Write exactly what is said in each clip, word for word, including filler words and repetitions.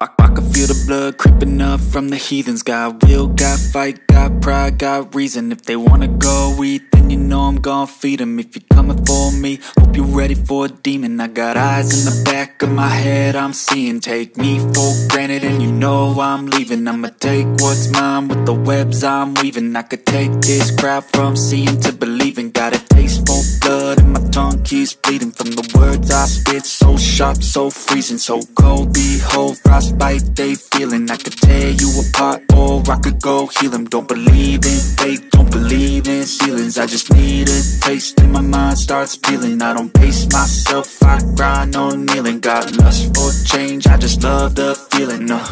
I, I, I can feel the blood creeping up from the heathens. Got will, got fight, got pride, got reason. If they wanna go eat, then you know I'm gon' feed them. If you're coming for me, hope you're ready for a demon. I got eyes in the back of my head, I'm seeing. Take me for granted and you know I'm leaving. I'ma take what's mine with the webs I'm weaving. I could take this crowd from seeing to believing. Got a taste for blood and my tongue keeps bleeding from the words I spit, so sharp, so freezing, so cold, behold. Frostbite, they feeling. I could tear you apart or I could go heal them. Don't believe in fate, don't believe in ceilings. I just need a taste and my mind starts peeling. I don't pace myself, I grind on kneeling. Got lust for change, I just love the feeling. uh.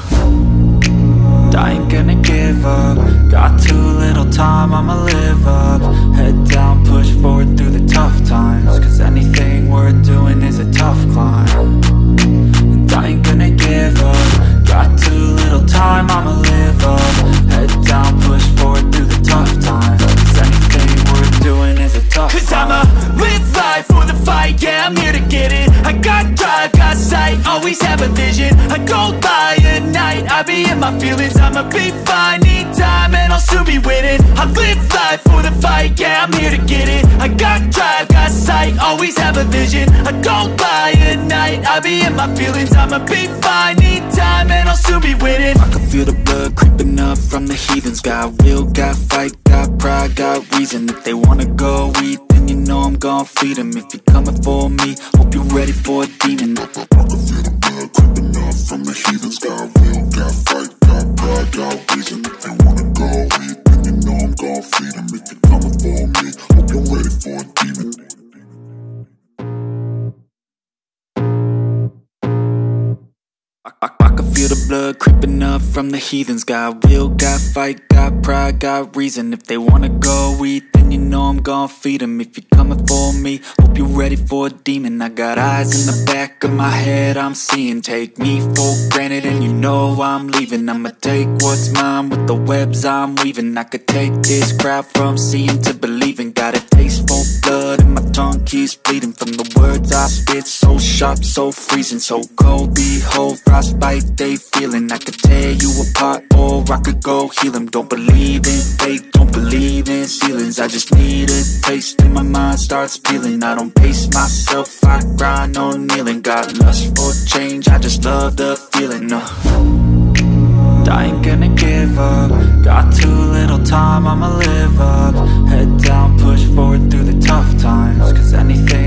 I ain't gonna give up. Got too little time, I'ma live up. Head down, push forward through the tough times, cause anything worth doing is a tough climb. And I ain't gonna give up. Got too little time, I'ma live up. Head down, push forward through the tough times, cause anything worth doing is a tough cause climb. Cause I'ma live life for the fight, yeah, I'm here to get it. I got drive, got sight, always have a vision. I don't buy at night, I be in my feelings. I'ma be fine, need time, and I'll soon be winning. I live life for the fight, yeah, I'm here to get it. I got drive, got sight, always have a vision. I don't buy at night, I be in my feelings. I'ma be fine, need time, and I'll soon be winning. I can feel the blood creeping up from the heathens. Got will, got fight, got pride, got reason. If they wanna go eat, then you know I'm gon' feed them. If you're coming for me, hope you're ready for a demon. I can feel the blood creeping up from the heathens. Got will, got fight, got pride, got reason. If they wanna go eat, then you know I'm gon' feed them. If you're coming for me, hope you're ready for a demon. I, I, I can feel the blood creeping up from the heathens. Got will, got fight, got pride, got reason. If they wanna go eat, then you know I'm gon' feed them. If you're coming for me, hope you're ready for a demon. I got eyes in the back of my head, I'm seeing. Take me for granted and you know I'm leaving. I'ma take what's mine with the webs I'm weaving. I could take this crowd from seeing to believing. Got a taste for blood and my tongue keeps bleeding from the words I spit, so sharp, so freezing, so cold, behold. Frostbite, they feeling. I could tear you apart or I could go heal them. Don't believe in fate, don't believe in ceilings. I just need a taste and my mind starts peeling. I don't pace myself, I grind on kneeling. Got lust for change, I just love the feeling. uh. I ain't gonna give up. Got too little time, I'ma live up. Head down, push forward through the tough times, cause anything